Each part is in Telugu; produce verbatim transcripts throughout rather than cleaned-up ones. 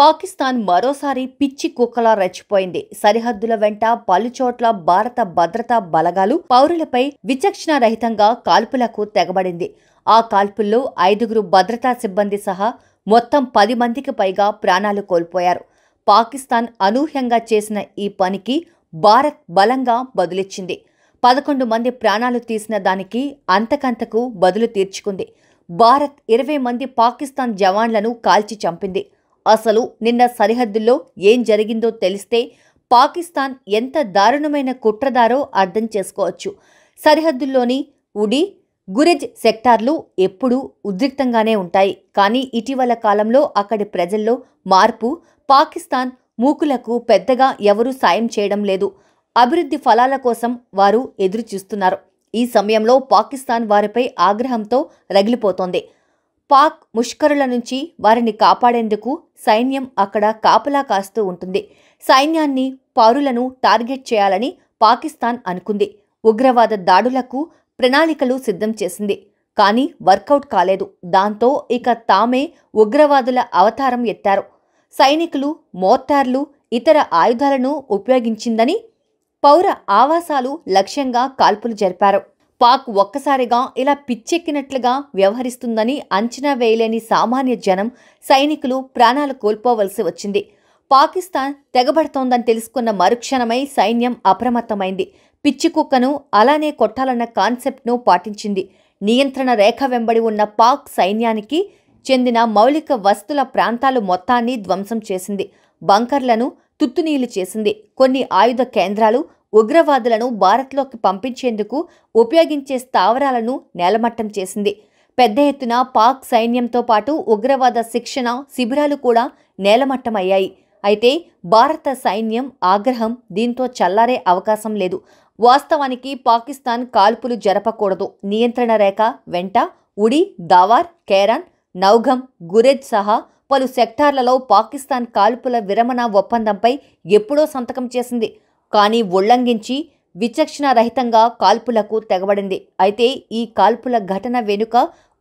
పాకిస్తాన్ మరోసారి పిచ్చి కుక్కలా రెచ్చిపోయింది. సరిహద్దుల వెంట పలుచోట్ల భారత భద్రతా బలగాలు పౌరులపై విచక్షణ రహితంగా కాల్పులకు తెగబడింది. ఆ కాల్పుల్లో ఐదుగురు భద్రతా సిబ్బంది సహా మొత్తం పది మందికి పైగా ప్రాణాలు కోల్పోయారు. పాకిస్తాన్ అనూహ్యంగా చేసిన ఈ పనికి భారత్ బలంగా బదులిచ్చింది. పదకొండు మంది ప్రాణాలు తీసిన దానికి అంతకంతకు బదులు తీర్చుకుంది. భారత్ ఇరవై మంది పాకిస్తాన్ జవాన్లను కాల్చి చంపింది. అసలు నిన్న సరిహద్దుల్లో ఏం జరిగిందో తెలిస్తే పాకిస్తాన్ ఎంత దారుణమైన కుట్రదారో అర్థం చేసుకోవచ్చు. సరిహద్దుల్లోని ఉడి, గురిజ్ సెక్టార్లు ఎప్పుడూ ఉద్రిక్తంగానే ఉంటాయి. కానీ ఇటీవల కాలంలో అక్కడి ప్రజల్లో మార్పు, పాకిస్తాన్ మూకులకు పెద్దగా ఎవరూ సాయం చేయడం లేదు. అభివృద్ధి ఫలాల కోసం వారు ఎదురుచూస్తున్నారు. ఈ సమయంలో పాకిస్తాన్ వారిపై ఆగ్రహంతో రగిలిపోతోంది. పాక్ ముష్కరుల నుంచి వారిని కాపాడేందుకు సైన్యం అక్కడ కాపలా కాస్తూ ఉంటుంది. సైన్యాన్ని, పౌరులను టార్గెట్ చేయాలని పాకిస్తాన్ అనుకుంది. ఉగ్రవాద దాడులకు ప్రణాళికలు సిద్ధం చేసింది. కానీ వర్కౌట్ కాలేదు. దాంతో ఇక తామే ఉగ్రవాదుల అవతారం ఎత్తారు. సైనికులు మోర్టార్లు, ఇతర ఆయుధాలను ఉపయోగించిందని పౌర ఆవాసాలు లక్ష్యంగా కాల్పులు జరిపారు. పాక్ ఒక్కసారిగా ఇలా పిచ్చెక్కినట్లుగా వ్యవహరిస్తుందని అంచనా వేయలేని సామాన్య జనం, సైనికులు ప్రాణాలు కోల్పోవలసి వచ్చింది. పాకిస్తాన్ తెగబడుతోందని తెలుసుకున్న మరుక్షణమై సైన్యం అప్రమత్తమైంది. పిచ్చి కుక్కను అలానే కొట్టాలన్న కాన్సెప్ట్ను పాటించింది. నియంత్రణ రేఖ వెంబడి ఉన్న పాక్ సైన్యానికి చెందిన మౌలిక వస్తుల ప్రాంతాలు మొత్తాన్ని ధ్వంసం చేసింది. బంకర్లను తుత్తునీలు చేసింది. కొన్ని ఆయుధ కేంద్రాలు, ఉగ్రవాదులను భారత్లోకి పంపించేందుకు ఉపయోగించే స్థావరాలను నేలమట్టం చేసింది. పెద్ద ఎత్తున పాక్ సైన్యంతో పాటు ఉగ్రవాద శిక్షణ శిబిరాలు కూడా నేలమట్టమయ్యాయి. అయితే భారత సైన్యం ఆగ్రహం దీంతో చల్లారే అవకాశం లేదు. వాస్తవానికి పాకిస్తాన్ కాల్పులు జరపకూడదు. నియంత్రణ రేఖ వెంట ఉడి, దావార్, కేరాన్, నౌగం, గురేజ్ సహా పలు సెక్టార్లలో పాకిస్తాన్ కాల్పుల విరమణ ఒప్పందంపై ఎప్పుడో సంతకం చేసింది. కానీ ఉల్లంఘించి విచక్షణ రహితంగా కాల్పులకు తెగబడింది. అయితే ఈ కాల్పుల ఘటన వెనుక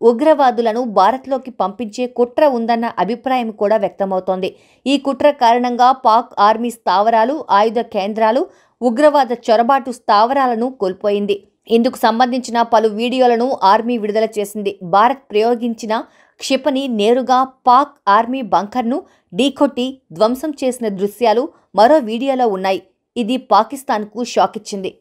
ఉగ్రవాదులను భారత్లోకి పంపించే కుట్ర ఉందన్న అభిప్రాయం కూడా వ్యక్తమవుతోంది. ఈ కుట్ర కారణంగా పాక్ ఆర్మీ స్థావరాలు, ఆయుధ కేంద్రాలు, ఉగ్రవాద చొరబాటు స్థావరాలను కోల్పోయింది. ఇందుకు సంబంధించిన పలు వీడియోలను ఆర్మీ విడుదల చేసింది. భారత్ ప్రయోగించిన క్షిపణి నేరుగా పాక్ ఆర్మీ బంకర్ను ఢీకొట్టి ధ్వంసం చేసిన దృశ్యాలు మరో వీడియోలో ఉన్నాయి. ఇది పాకిస్తాన్కు షాక్ ఇచ్చింది.